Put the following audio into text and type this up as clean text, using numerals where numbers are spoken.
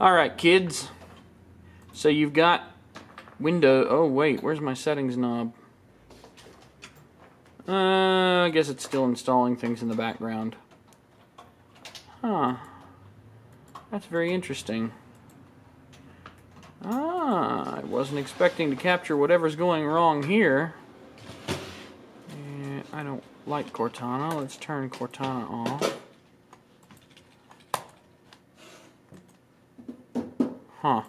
Alright kids, so you've got window, oh wait, where's my settings knob? I guess it's still installing things in the background. Huh. That's very interesting. Ah, I wasn't expecting to capture whatever's going wrong here. And I don't like Cortana. Let's turn Cortana off. Huh.